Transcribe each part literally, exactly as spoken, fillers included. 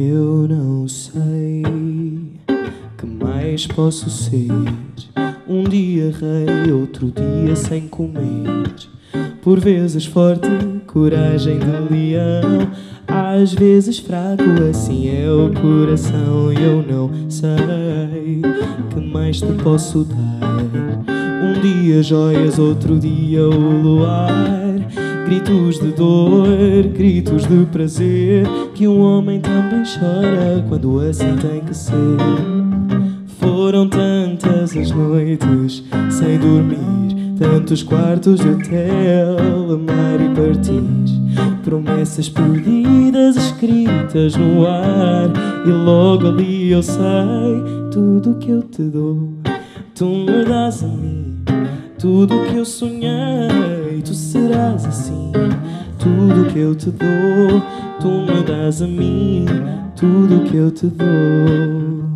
Eu não sei que mais posso ser. Um dia rei, outro dia sem comer. Por vezes forte, coragem de leão, às vezes fraco, assim é o coração. Eu não sei que mais te posso dar. Um dia joias, outro dia o luar. Gritos de dor, gritos de prazer, que um homem também chora quando assim tem que ser. Foram tantas as noites sem dormir, tantos quartos de hotel, amar e partir, promessas perdidas escritas no ar. E logo ali eu sei, tudo que eu te dou, tu me dás a mim. Tudo que eu sonhei, tu serás assim. Tudo que eu te dou, tu me dás a mim. Tudo que eu te dou,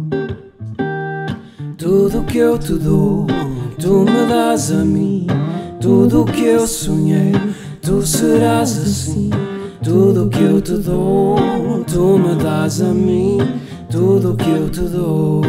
tudo que eu te dou, tu me dás a mim. Tudo que eu sonhei, tu serás assim. Tudo que eu te dou, tu me dás a mim. Tudo que eu te dou.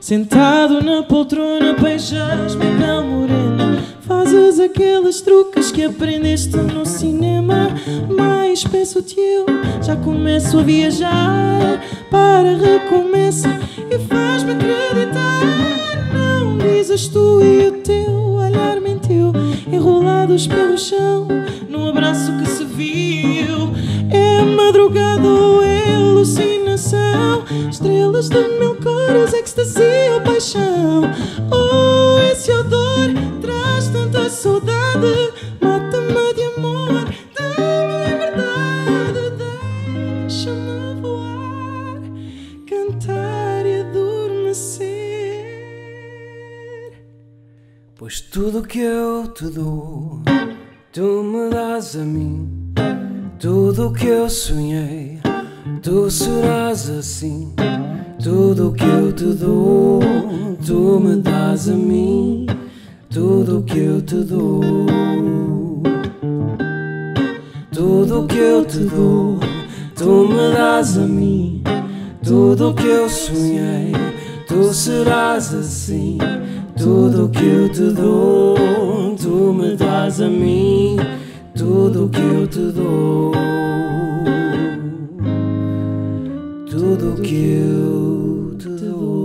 Sentado na poltrona, beijas-me na morena, fazes aqueles truques que aprendeste no cinema. Mas peço-te eu, já começo a viajar, para recomeça e faz-me acreditar. Não dizes tu e o teu olhar mentiu, enrolados pelo chão, num abraço que se viu. É madrugada ou é alucinação, estrelas do meu coração, extasia, paixão. Oh, esse odor traz tanta saudade, mata-me de amor, dá-me liberdade, deixa-me voar, cantar e adormecer. Pois tudo que eu te dou, tu me dás a mim. Tudo que eu sonhei, tu serás assim. Tudo que eu te dou, tu me dás a mim. Tudo que eu te dou, tudo que eu te dou, tu me dás a mim. Tudo que eu sonhei, tu serás assim. Tudo que eu te dou, tu me dás a mim. Tudo que eu te dou, tudo que eu te dou.